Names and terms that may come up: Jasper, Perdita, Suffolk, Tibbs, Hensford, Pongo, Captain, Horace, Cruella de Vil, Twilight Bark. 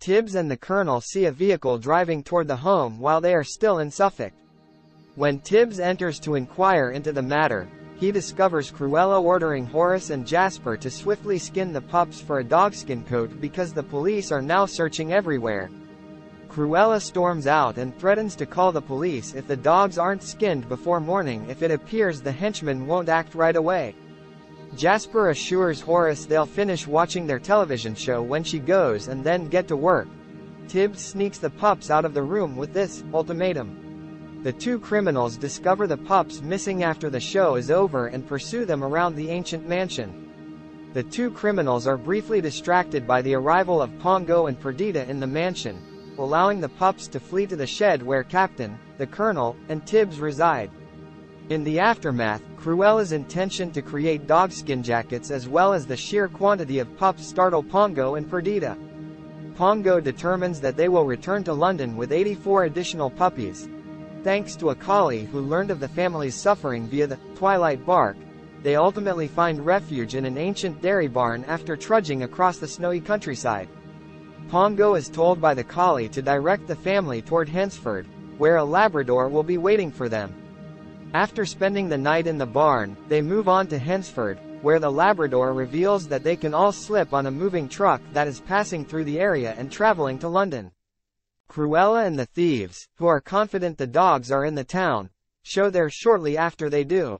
Tibbs and the Colonel see a vehicle driving toward the home while they are still in Suffolk. When Tibbs enters to inquire into the matter, he discovers Cruella ordering Horace and Jasper to swiftly skin the pups for a dogskin coat because the police are now searching everywhere. Cruella storms out and threatens to call the police if the dogs aren't skinned before morning if it appears the henchmen won't act right away. Jasper assures Horace they'll finish watching their television show when she goes and then get to work. Tibbs sneaks the pups out of the room with this ultimatum. The two criminals discover the pups missing after the show is over and pursue them around the ancient mansion. The two criminals are briefly distracted by the arrival of Pongo and Perdita in the mansion, allowing the pups to flee to the shed where Captain, the Colonel, and Tibbs reside. In the aftermath, Cruella's intention to create dogskin jackets as well as the sheer quantity of pups startle Pongo and Perdita. Pongo determines that they will return to London with 84 additional puppies. Thanks to a collie who learned of the family's suffering via the Twilight Bark, they ultimately find refuge in an ancient dairy barn after trudging across the snowy countryside. Pongo is told by the collie to direct the family toward Hensford, where a Labrador will be waiting for them. After spending the night in the barn, they move on to Hensford, where the Labrador reveals that they can all slip on a moving truck that is passing through the area and traveling to London. Cruella and the thieves, who are confident the dogs are in the town, show there shortly after they do.